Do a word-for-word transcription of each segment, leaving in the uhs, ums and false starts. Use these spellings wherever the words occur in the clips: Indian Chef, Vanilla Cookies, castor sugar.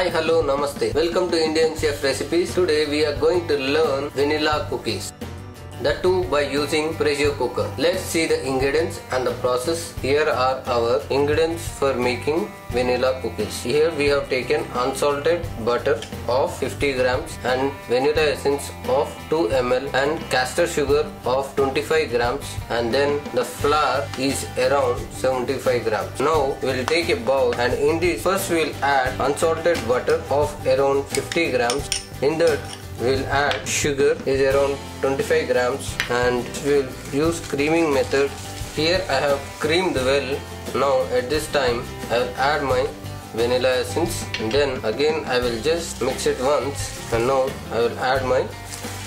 Hi, hello, namaste. Welcome to Indian Chef Recipes. Today we are going to learn vanilla cookies. That too by using pressure cooker. Let's see the ingredients and the process. Here are our ingredients for making vanilla cookies. Here we have taken unsalted butter of fifty grams and vanilla essence of two milliliters and castor sugar of twenty-five grams, and then the flour is around seventy-five grams. Now we will take a bowl, and in this first we will add unsalted butter of around fifty grams. In that we will add sugar is around twenty-five grams, and we will use creaming method. Here I have creamed well. Now at this time I will add my vanilla essence, and then again I will just mix it once, and now I will add my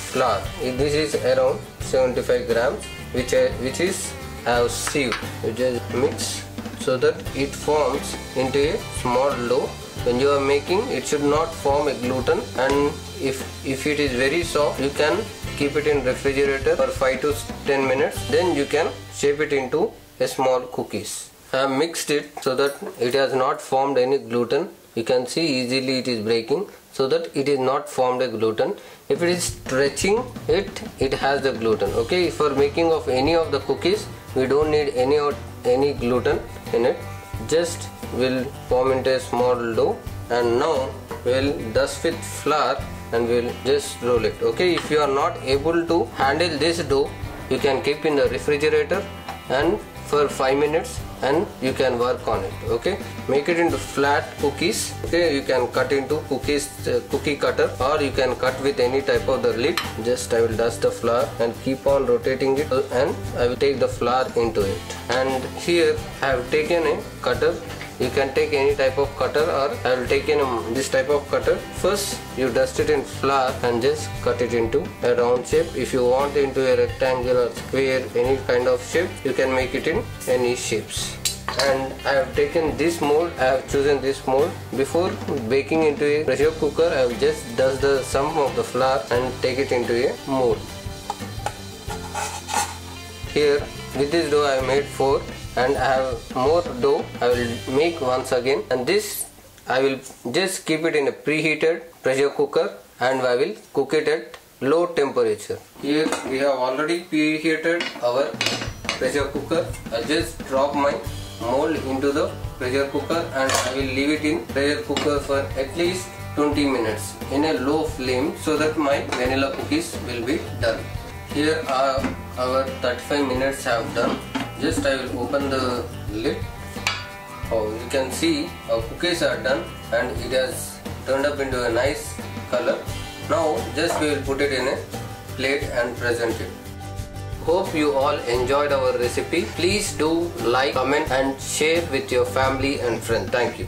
flour. This is around seventy-five grams, which I, which is I have sieved. You just mix so that it forms into a small dough. When you are making, it should not form a gluten, and if, if it is very soft, you can keep it in refrigerator for five to ten minutes. Then you can shape it into a small cookies. I have mixed it so that it has not formed any gluten. You can see easily it is breaking, so that it is not formed a gluten. If it is stretching, it, it has the gluten. Okay, for making of any of the cookies, we don't need any, any gluten in it. Just will form into a small dough, and now we'll dust with flour and we'll just roll it. Okay, if you are not able to handle this dough, you can keep in the refrigerator and for five minutes, and you can work on it. Okay, make it into flat cookies. Okay, you can cut into cookies uh, cookie cutter, or you can cut with any type of the lid. Just I will dust the flour and keep on rotating it, and I will take the flour into it. And here I have taken a cutter. You can take any type of cutter, or I will take in this type of cutter. First you dust it in flour and just cut it into a round shape. If you want into a rectangle or square, any kind of shape, you can make it in any shapes. And I have taken this mold. I have chosen this mold. Before baking into a pressure cooker, I will just dust the some of the flour and take it into a mold. Here with this dough I made four, and I have more dough I will make once again, and this I will just keep it in a preheated pressure cooker, and I will cook it at low temperature. Here we have already preheated our pressure cooker. I just drop my mold into the pressure cooker, and I will leave it in pressure cooker for at least twenty minutes in a low flame, so that my vanilla cookies will be done. Here are our thirty-five minutes have done. Just I will open the lid. Oh, you can see our cookies are done, and it has turned up into a nice color. Now just we will put it in a plate and present it. Hope you all enjoyed our recipe. Please do like, comment and share with your family and friends. Thank you.